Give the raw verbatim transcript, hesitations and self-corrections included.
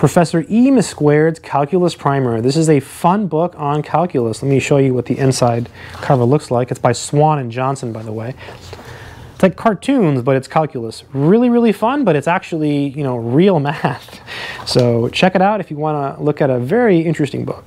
Professor E McSquared's Calculus Primer. This is a fun book on calculus. Let me show you what the inside cover looks like. It's by Swann and Johnson, by the way. It's like cartoons, but it's calculus. Really, really fun, but it's actually, you know, real math. So check it out if you want to look at a very interesting book.